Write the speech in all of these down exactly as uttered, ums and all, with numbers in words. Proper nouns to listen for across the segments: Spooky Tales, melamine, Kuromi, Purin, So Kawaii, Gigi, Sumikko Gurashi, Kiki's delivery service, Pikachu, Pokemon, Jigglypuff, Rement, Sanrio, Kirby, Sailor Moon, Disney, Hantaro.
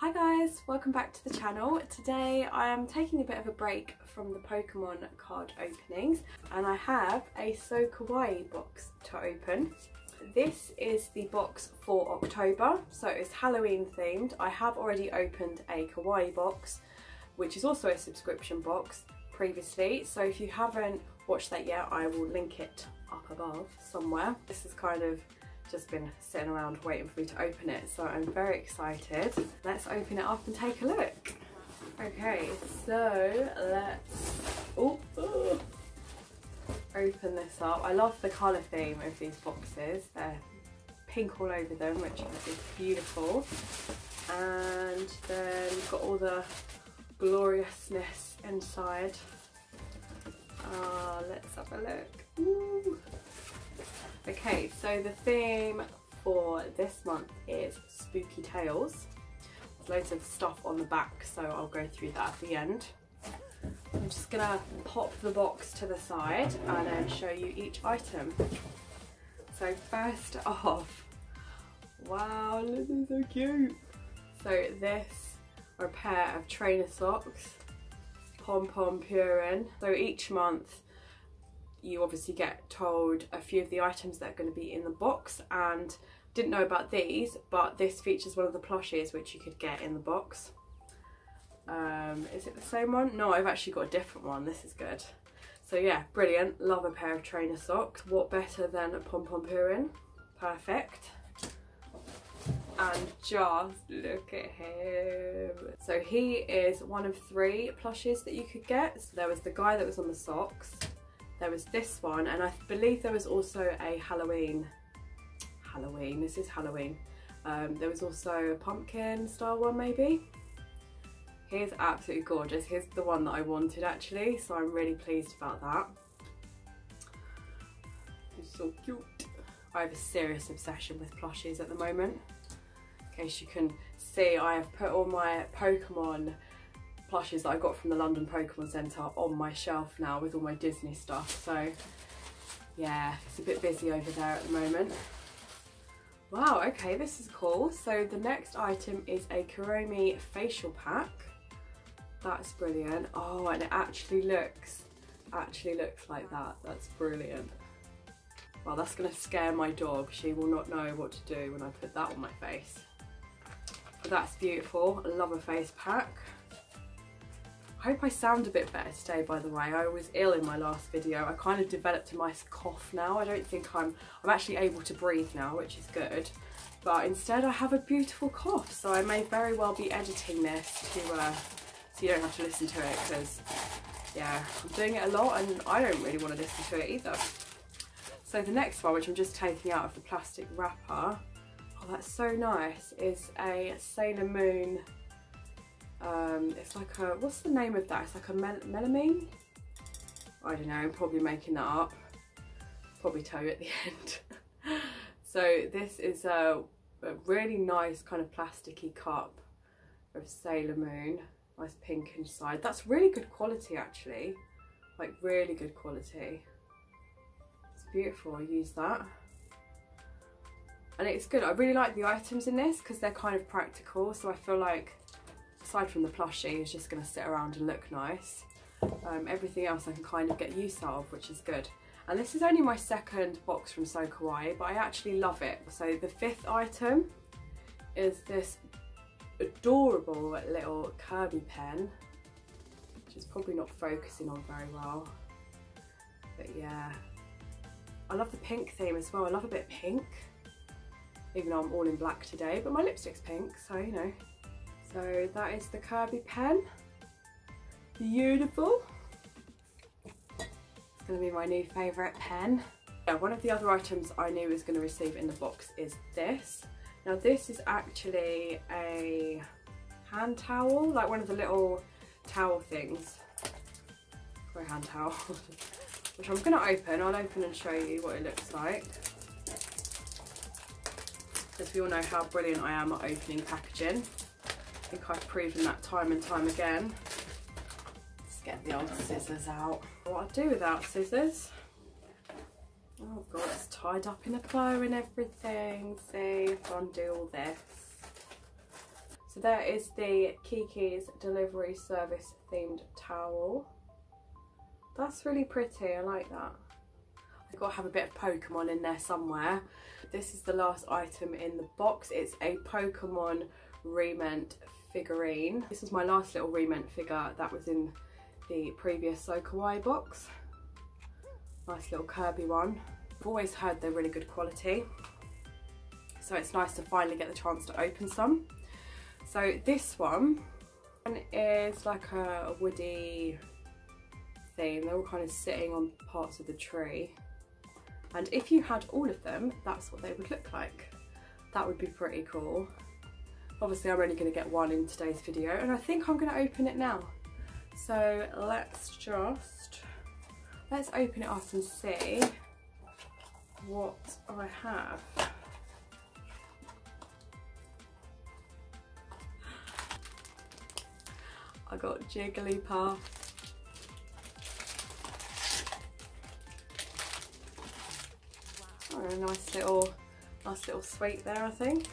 Hi guys, welcome back to the channel. Today I am taking a bit of a break from the Pokemon card openings and I have a So Kawaii box to open. This is the box for October, so it's Halloween themed. I have already opened a Kawaii box, which is also a subscription box previously, so if you haven't watched that yet, I will link it up above somewhere. This is kind of just been sitting around waiting for me to open it, so I'm very excited. Let's open it up and take a look. Okay, so let's oh, oh, open this up. I love the colour theme of these boxes. They're pink all over them, which is beautiful. And then we've got all the gloriousness inside. Uh, let's have a look. Ooh. Okay, so the theme for this month is Spooky Tales. There's loads of stuff on the back, so I'll go through that at the end. I'm just gonna pop the box to the side and then show you each item. So first off, wow, look, they're so cute. So this are a pair of trainer socks, Pom Pom Purin. So each month, you obviously get told a few of the items that are going to be in the box, and didn't know about these, but this features one of the plushies which you could get in the box. Um, is it the same one? No, I've actually got a different one. This is good. So yeah, brilliant. Love a pair of trainer socks. What better than a pom-pom Purin? Perfect. And just look at him. So he is one of three plushies that you could get. So there was the guy that was on the socks. There was this one, and I believe there was also a Halloween, Halloween, this is Halloween. Um, there was also a pumpkin style one maybe. He's absolutely gorgeous. He's the one that I wanted actually, so I'm really pleased about that. He's so cute. I have a serious obsession with plushies at the moment. In case you can see, I have put all my Pokemon plushies that I got from the London Pokemon Centre on my shelf now with all my Disney stuff, so yeah, it's a bit busy over there at the moment. Wow, okay, this is cool. So the next item is a Kuromi facial pack. That's brilliant. Oh, and it actually looks actually looks like that. That's brilliant. Well, that's gonna scare my dog. She will not know what to do when I put that on my face. But that's beautiful. I love a face pack. I hope I sound a bit better today, by the way. I was ill in my last video. I kind of developed a nice cough now. I don't think I'm, I'm actually able to breathe now, which is good. But instead I have a beautiful cough, so I may very well be editing this to, uh, so you don't have to listen to it, because yeah, I'm doing it a lot and I don't really want to listen to it either. So the next one, which I'm just taking out of the plastic wrapper, oh that's so nice, is a Sailor Moon. Um, it's like a, what's the name of that? It's like a mel melamine? I don't know, I'm probably making that up. Probably tell you at the end. So this is a, a really nice kind of plasticky cup of Sailor Moon. Nice pink inside. That's really good quality actually. Like really good quality. It's beautiful, I use that. And it's good, I really like the items in this because they're kind of practical, so I feel like aside from the plushie, it's just going to sit around and look nice. Um, everything else I can kind of get use out of, which is good. And this is only my second box from So Kawaii, but I actually love it. So the fifth item is this adorable little Kirby pen, which is probably not focusing on very well. But yeah, I love the pink theme as well. I love a bit of pink, even though I'm all in black today, but my lipstick's pink, so you know. So that is the Kirby pen. Beautiful. It's going to be my new favourite pen. Yeah, one of the other items I knew was going to receive in the box is this. Now this is actually a hand towel, like one of the little towel things. Or a hand towel. Which I'm going to open. I'll open and show you what it looks like. Because we all know how brilliant I am at opening packaging. I think I've proven that time and time again. Let's get the old scissors out. What I do without scissors? Oh god, it's tied up in a bow and everything. See, undo all this. So there is the Kiki's delivery service themed towel. That's really pretty, I like that. I've got to have a bit of Pokemon in there somewhere. This is the last item in the box. It's a Pokemon Rement figurine. This is my last little Rement figure that was in the previous So Kawaii box. Nice little Kirby one. I've always heard they're really good quality, so it's nice to finally get the chance to open some. So this one is like a woody thing. They're all kind of sitting on parts of the tree, and if you had all of them, that's what they would look like. That would be pretty cool. Obviously I'm only going to get one in today's video, and I think I'm going to open it now. So let's just, let's open it up and see what I have. I got Jigglypuff. Oh, a nice little, nice little sweet there, I think.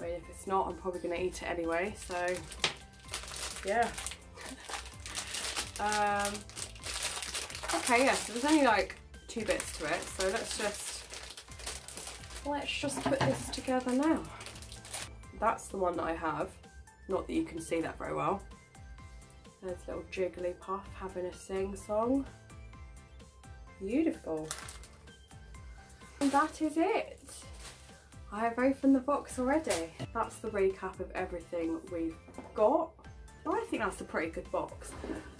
I mean, if it's not, I'm probably going to eat it anyway, so yeah. um, okay, yeah, so there's only like two bits to it, so let's just, let's just put this together now. That's the one that I have. Not that you can see that very well. There's little Jigglypuff having a sing-song. Beautiful. And that is it. I have opened the box already. That's the recap of everything we've got. Well, I think that's a pretty good box.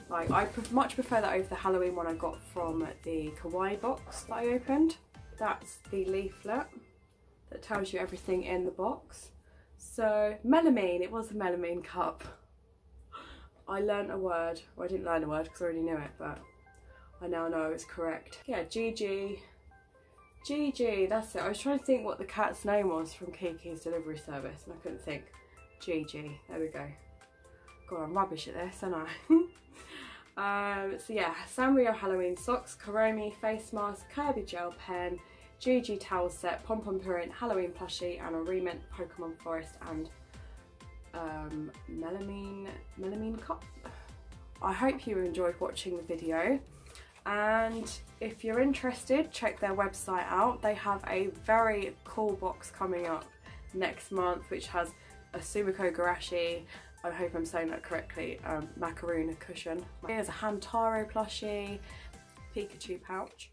Like, I much prefer that over the Halloween one I got from the Kawaii box that I opened. That's the leaflet that tells you everything in the box. So, melamine, it was a melamine cup. I learned a word, well I didn't learn a word because I already knew it, but I now know it's correct. Yeah, Gigi. Gigi, that's it. I was trying to think what the cat's name was from Kiki's delivery service and I couldn't think. Gigi, there we go. God, I'm rubbish at this, aren't I? um, so yeah, Sanrio Halloween socks, Kuromi face mask, Kirby gel pen, Gigi towel set, Pom Pom Purin, Halloween plushie, and a Rement Pokemon Forest and um, melamine, melamine cup. I hope you enjoyed watching the video, and if you're interested, check their website out. They have a very cool box coming up next month which has a Sumikko Gurashi, I hope I'm saying that correctly, um, macaroon cushion. Here's a Hantaro plushie, Pikachu pouch,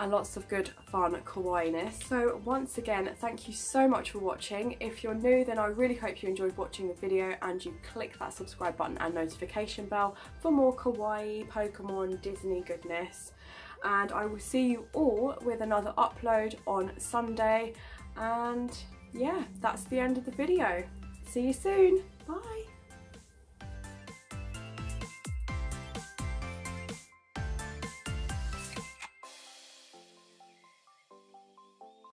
and lots of good fun kawaii-ness. So once again, thank you so much for watching. If you're new, then I really hope you enjoyed watching the video and you click that subscribe button and notification bell for more kawaii, Pokemon, Disney goodness. And I will see you all with another upload on Sunday. And yeah, that's the end of the video. See you soon, bye.